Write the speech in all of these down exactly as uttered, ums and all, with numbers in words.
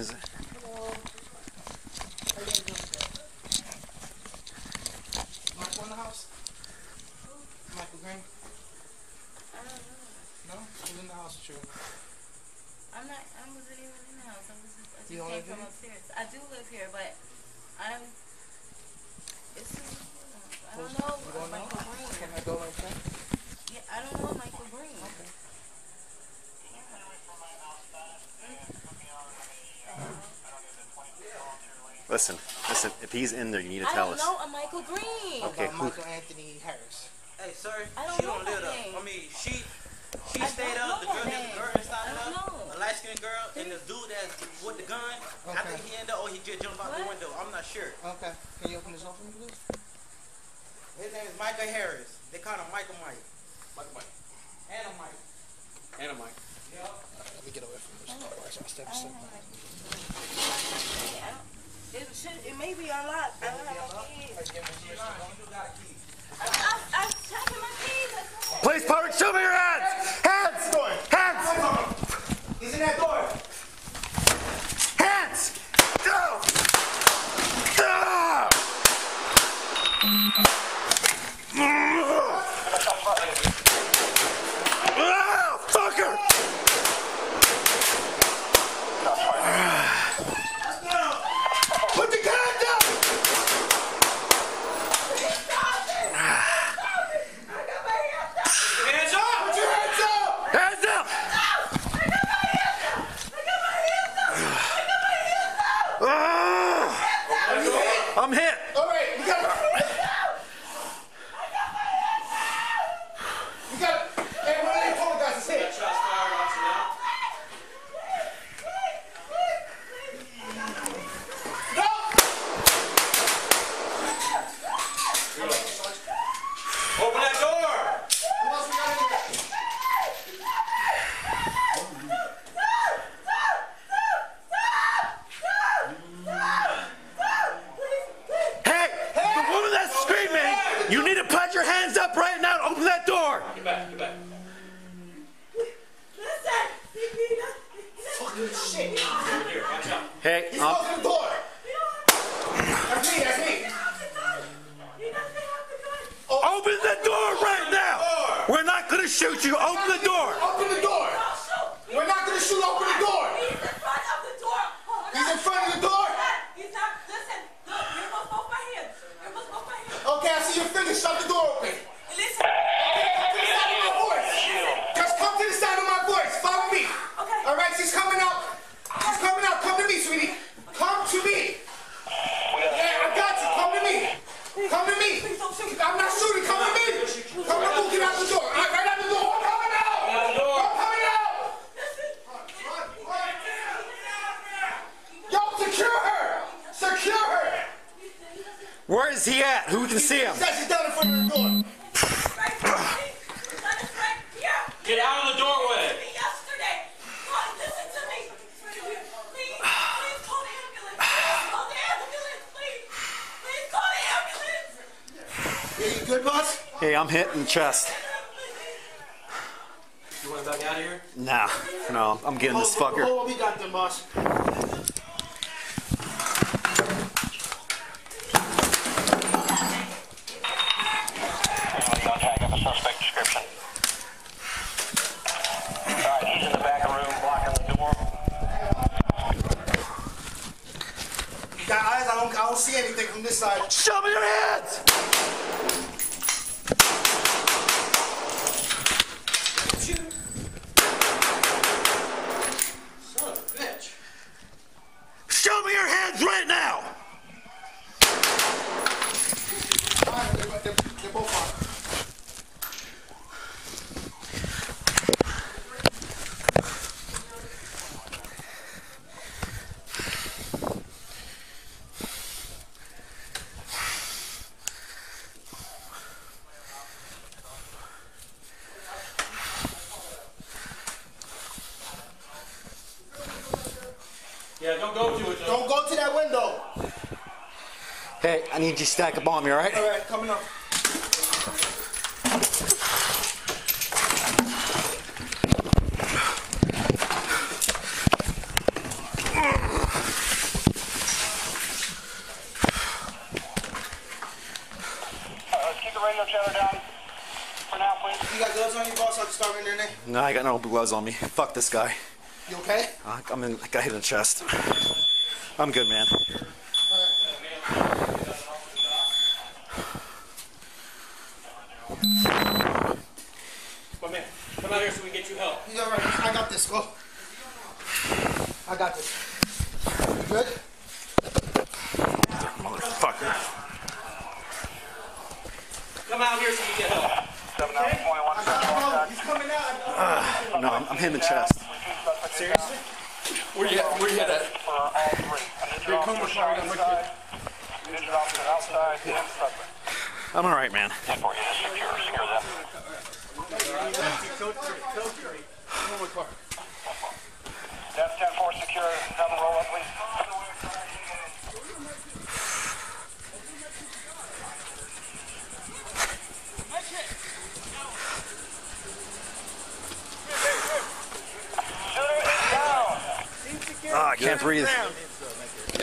is it? Hello. Michael in the house? Who? Michael Green? I don't know. No? Who's in the house with you? I'm not, I wasn't even in the house. I, was just, I just you came from upstairs. I do live here, but I'm, it's too, I don't know about Michael Green. Can I go like that? Yeah, I don't know Michael Green. Okay. Listen, listen, if he's in there, you need to tell us. I don't know a Michael Green. Okay, who? Michael Anthony Harris. Hey, sir, I she don't live up. I mean, she she I stayed up, the girl that girl that started up, a light-skinned girl, and the dude that's with the gun, okay. I think he ended up, or he just jumped out what? the window. I'm not sure. Okay, can you open this up for me, please? His name is Michael Harris. They call him Michael Mike. Michael Mike. Anna Mike. Anna Mike. Yep. Let me get away from this. All right, so I step aside. It, should, it may be our lot. I don't have my keys. I, I, I'm tapping my keys. Police department, show me your hands. Hands. Hands. He's in that door. Hands. Go. Ah, fucker. I'm hit. All right, we got it. We got it. Hey, one of these phone guys is hit. No! Open that door. Who else we got in here? No! No! No! No! No! You need to put your hands up right now and open that door. Get back, get back. Fucking shit. Here, watch out. Hey, he's um, open the door. That's me, that's me. Open the door right now. We're not going to shoot you. Open the door. Open the door. We're not going to shoot. Open the door. He's in front of the door. He's in front of the door. Okay, I see you're finished. Shut the door open. Listen. Okay, come to the side of my voice. Just come to the side of my voice. Follow me. Okay. All right, she's coming up. She's coming up. Come to me, sweetie. Come to me. Yeah, I got you. Come to me. Come to me. I'm not shooting. Come to me. Come on, get out the door. All right, right out the door. I'm coming out. I'm coming out. Yo, secure her. Secure her. Where is he at? Who can see him? He's actually down in front of the door. Get out of the doorway. Yesterday, God, listen to me. Please, please call the ambulance. Please call the ambulance, please. Please call the ambulance. You good, boss? Hey, I'm hit in the chest. You want to back out of here? Nah, no, I'm getting oh, this fucker. Oh, we got them, boss. I don't, I don't see anything from this side. Show me your hands! Son of a bitch. Show me your hands right now! Alright, they're, they're, they're both on. Yeah, don't go to it, Joe. Don't go to that window. Hey, I need you to stack up on me, all right? All right, coming up. radio chatter down for now, please. You got gloves on you, boss? I'll just start in there, Nick. No, I got no gloves on me. Fuck this guy. You okay? Uh, I'm in, I got hit in the chest. I'm good, man. My man, come out here so we can get you help. You all right? I got this, go. I got this. You good? Motherfucker. Come out here so we can get help. Okay? I got him. He's coming out. Uh, no, I'm, I'm hitting the chest. Seriously? Where you at? Where you at? Here, come on, Sean. I'm right here. I'm all right, man. ten four, you just secure, secure that. That's ten four, secure. Have a roll up, please. Shooter is down. Ah, I can't breathe.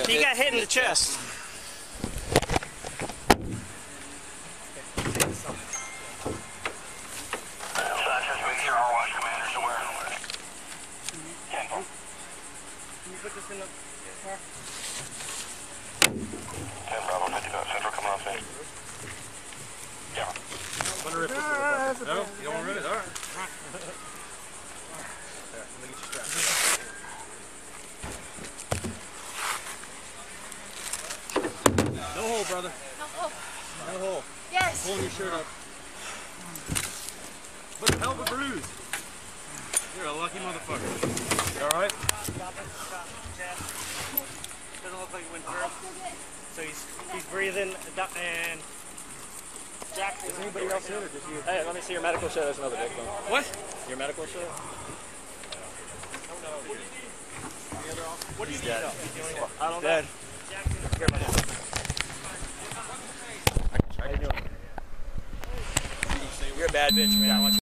He got hit in the chest. Brother. No hole. No hole. Yes. Pulling your shirt up. But hell of a bruise. You're a lucky motherfucker. You alright? Stop it. Stop it. Yeah. Doesn't look like it went through. So he's, he's breathing. And Jack, is anybody else here or just you? Hey, let me see your medical show. There's another big one. What? Your medical show? What do you need? I don't know. He's dead. Here, you're a bad bitch, man. I want you